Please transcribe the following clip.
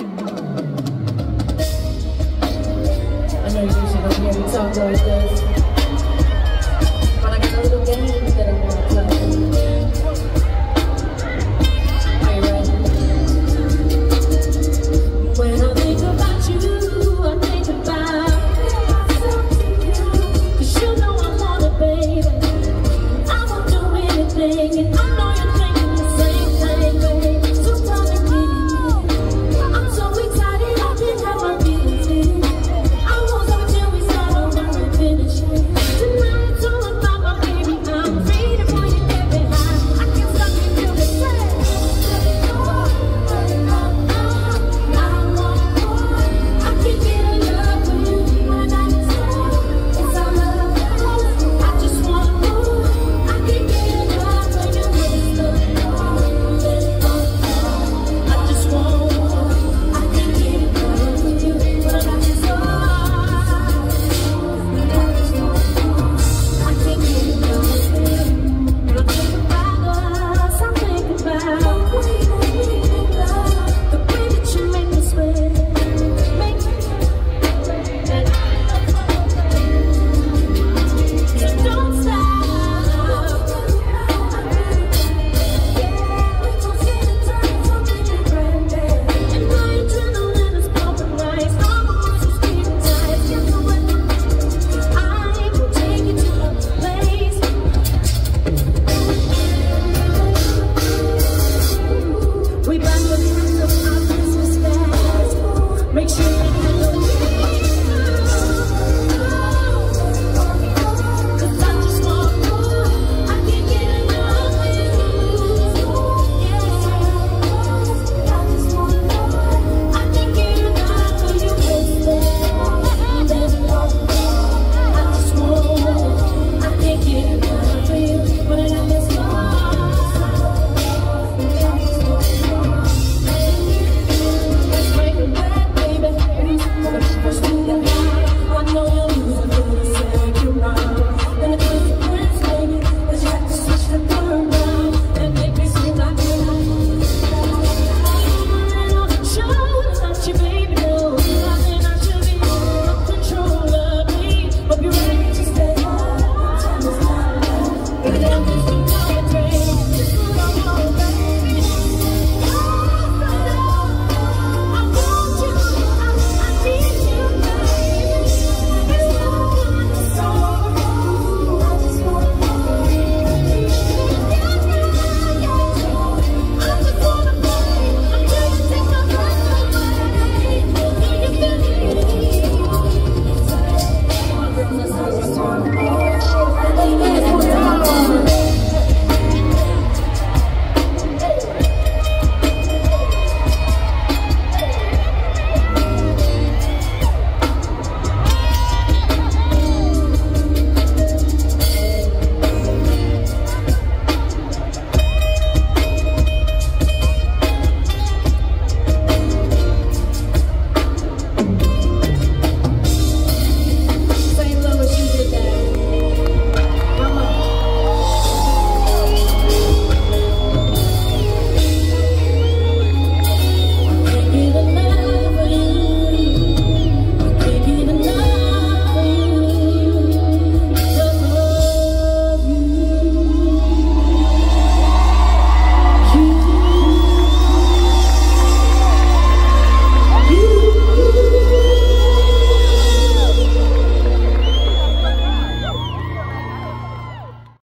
I know you usually don't hear me talk like this.